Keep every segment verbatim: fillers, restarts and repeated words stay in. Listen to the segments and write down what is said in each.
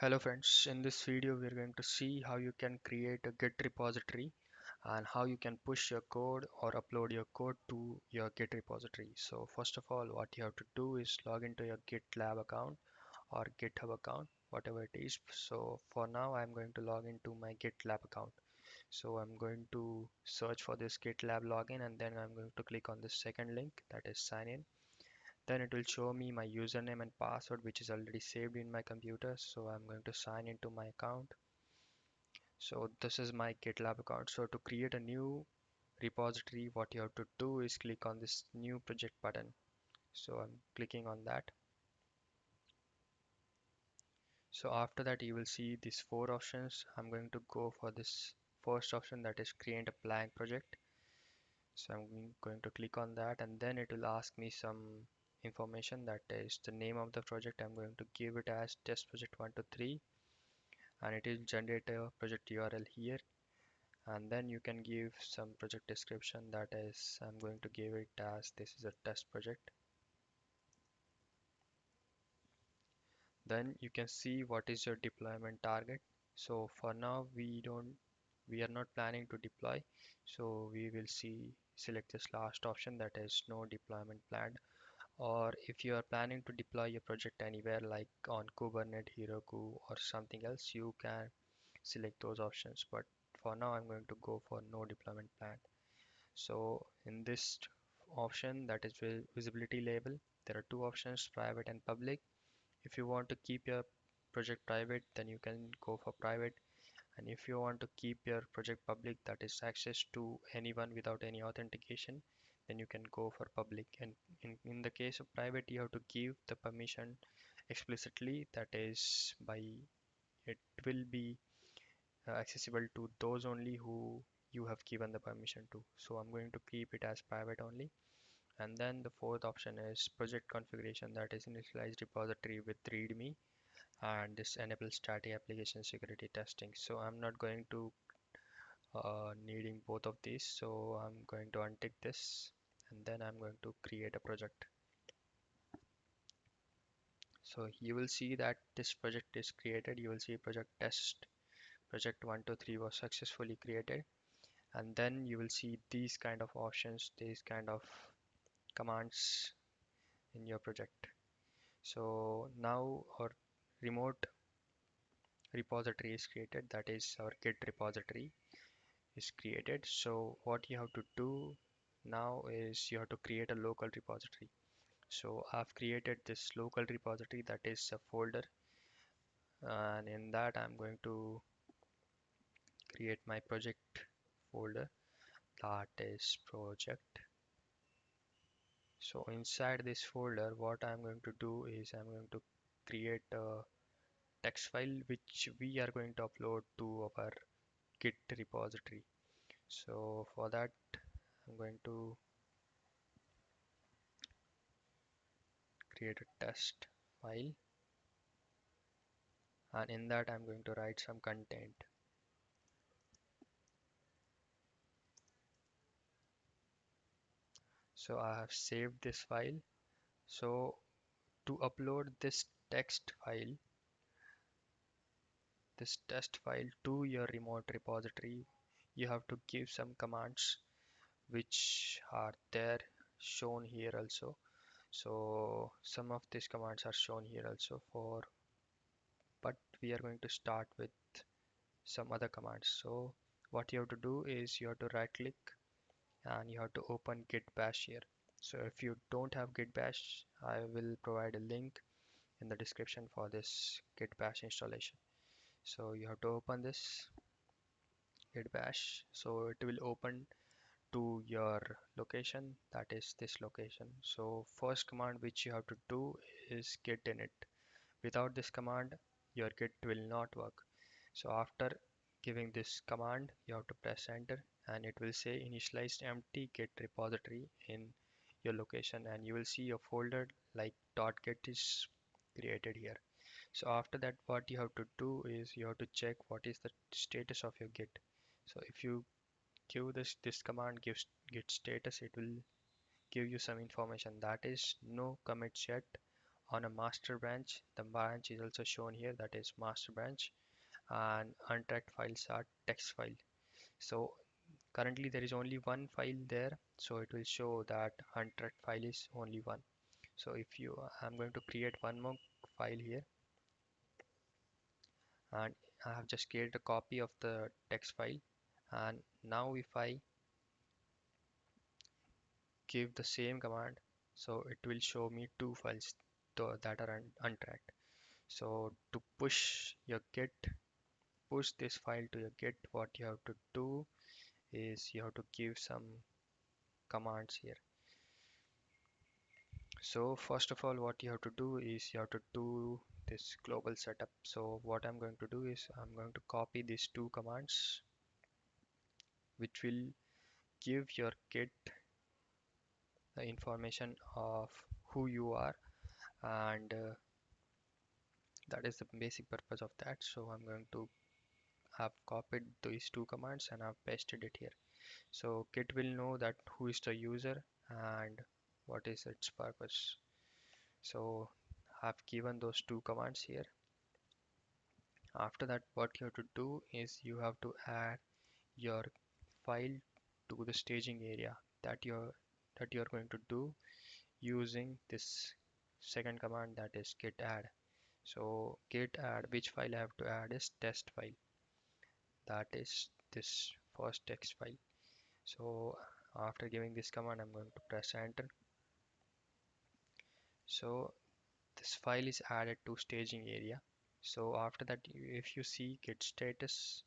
Hello friends, in this video we are going to see how you can create a Git repository and how you can push your code or upload your code to your Git repository. So first of all, what you have to do is log into your GitLab account or GitHub account, whatever it is. So for now I'm going to log into my GitLab account. So I'm going to search for this GitLab login and then I'm going to click on this second link, that is sign in. Then it will show me my username and password, which is already saved in my computer. So I'm going to sign into my account. So this is my GitLab account. So to create a new repository, what you have to do is click on this new project button. So I'm clicking on that. So after that, you will see these four options. I'm going to go for this first option, that is create a blank project. So I'm going to click on that and then it will ask me some information, that is the name of the project. I'm going to give it as test project one two three and it will generate a project U R L here, and then you can give some project description, that is I'm going to give it as this is a test project. Then you can see what is your deployment target. So for now we don't we are not planning to deploy, so we will see select this last option, that is no deployment planned. Or if you are planning to deploy your project anywhere like on Kubernetes, Heroku or something else, you can select those options, but for now I'm going to go for no deployment plan. So in this option, that is visibility label, there are two options, private and public. If you want to keep your project private, then you can go for private, and if you want to keep your project public, that is access to anyone without any authentication, then you can go for public. And in, in the case of private, you have to give the permission explicitly, that is by it will be uh, accessible to those only who you have given the permission to. So I'm going to keep it as private only. And then the fourth option is project configuration, that is initialized repository with readme, and this enables static application security testing. So I'm not going to uh, needing both of these, so I'm going to untick this. And then I'm going to create a project. So you will see that this project is created. You will see project test project one two three was successfully created. And then you will see these kind of options, these kind of commands in your project. So now our remote repository is created, that is our Git repository is created. So what you have to do now is you have to create a local repository. So I've created this local repository, that is a folder, and in that I'm going to create my project folder, that is project. So inside this folder, what I'm going to do is I'm going to create a text file which we are going to upload to our Git repository. So for that I'm going to create a test file, and in that I'm going to write some content. So I have saved this file. So to upload this text file this test file to your remote repository, you have to give some commands which are there shown here also. So some of these commands are shown here also for but we are going to start with some other commands. So what you have to do is you have to right click and you have to open Git Bash here. So if you don't have Git Bash, I will provide a link in the description for this Git Bash installation. So you have to open this Git Bash. So it will open to your location, that is this location. So first command which you have to do is git init. Without this command your Git will not work. So after giving this command you have to press enter, and it will say initialized empty Git repository in your location, and you will see your folder like .git is created here. So after that, what you have to do is you have to check what is the status of your Git. So if you give this this command gives git status, it will give you some information, that is no commits yet on a master branch. The branch is also shown here, that is master branch, and untracked files are text file. So currently there is only one file there, so it will show that untracked file is only one. So if you, I'm going to create one more file here, and I have just created a copy of the text file. And now if I give the same command, so it will show me two files that are untracked. So to push your git, push this file to your git, what you have to do is you have to give some commands here. So first of all, what you have to do is you have to do this global setup. So what I'm going to do is I'm going to copy these two commands, which will give your git the information of who you are, and uh, that is the basic purpose of that. So I'm going to have copied these two commands and I've pasted it here. So git will know that who is the user and what is its purpose. So I've given those two commands here. After that, what you have to do is you have to add your file to the staging area that you're that you're going to do using this second command, that is git add. So git add, which file I have to add is test file, that is this first text file. So after giving this command, I'm going to press enter. So this file is added to staging area. So after that, if you see git status,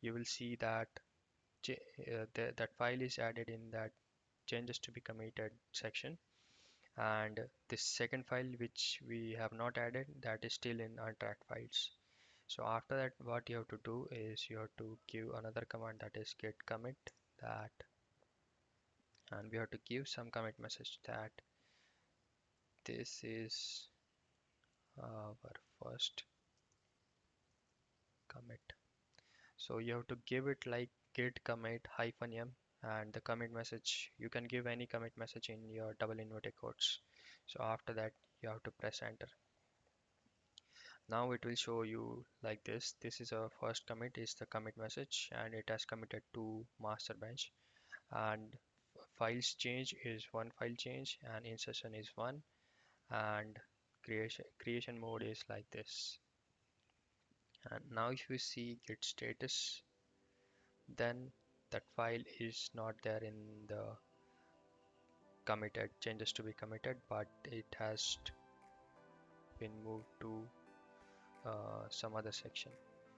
you will see that uh, the, that file is added in that changes to be committed section, and this second file which we have not added, that is still in untracked files. So after that, what you have to do is you have to give another command, that is git commit that, and we have to give some commit message that this is our first commit. So you have to give it like git commit hyphen m, and the commit message, you can give any commit message in your double inverted quotes. So after that, you have to press enter. Now it will show you like this. This is our first commit, is the commit message, and it has committed to master branch. And files change is one file change, and insertion is one, and creation creation mode is like this. And now if you see git status, then that file is not there in the committed changes to be committed, but it has been moved to uh, some other section.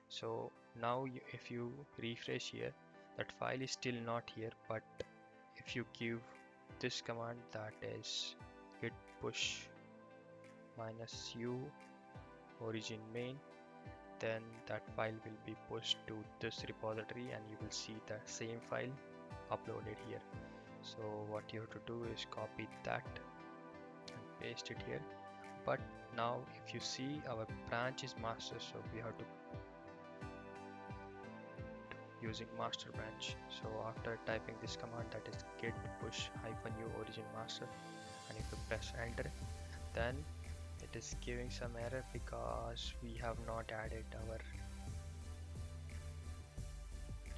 So now you, if you refresh here, that file is still not here, but if you give this command, that is git push minus u origin main, then that file will be pushed to this repository, and you will see that same file uploaded here. So what you have to do is copy that and paste it here. But now if you see, our branch is master, so we have to using master branch. So after typing this command, that is git push hyphen u origin master, and if you press enter, then it is giving some error because we have not added our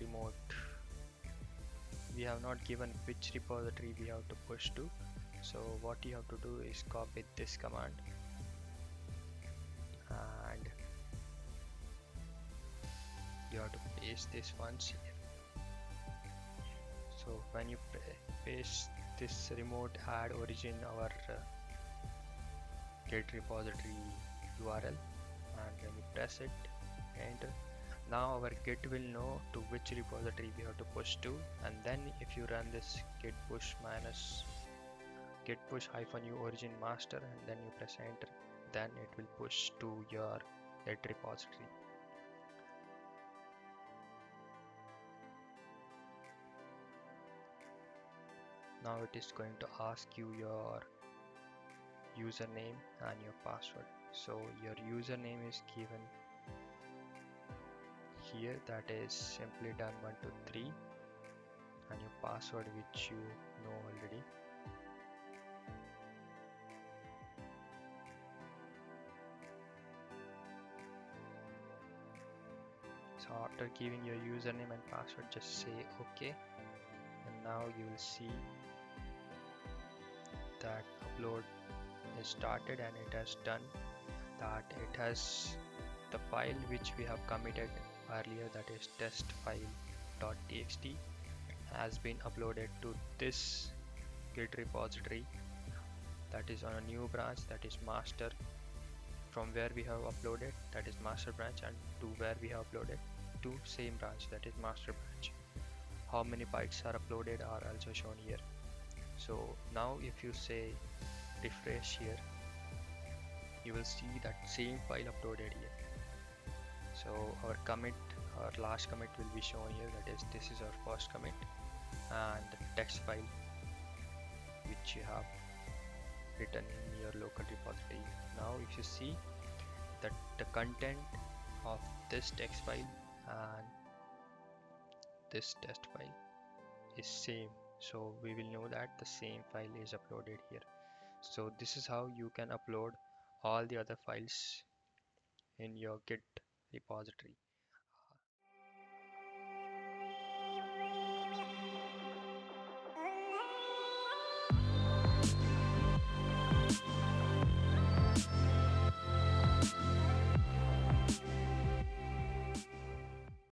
remote, we have not given which repository we have to push to. So what you have to do is copy this command and you have to paste this once here. So when you paste this remote add origin our uh, git repository U R L, and when you press it enter, now our git will know to which repository we have to push to. And then if you run this git push minus git push hyphen u origin master, and then you press enter, then it will push to your git repository. Now it is going to ask you your username and your password. So your username is given here, that is simply done one two three, and your password which you know already. after giving your username and password, just say OK, and now you will see that upload is started and it has done that. It has the file which we have committed earlier, that is test file dot t x t, has been uploaded to this Git repository, that is on a new branch, that is master, from where we have uploaded, that is master branch, and to where we have uploaded to same branch, that is master branch. How many bytes are uploaded are also shown here. So now if you say refresh here, you will see that same file uploaded here. So our commit, our last commit will be shown here, that is this is our first commit, and the text file which you have written in your local repository. Now if you see that the content of this text file and this test file is same, so we will know that the same file is uploaded here. So this is how you can upload all the other files in your Git repository.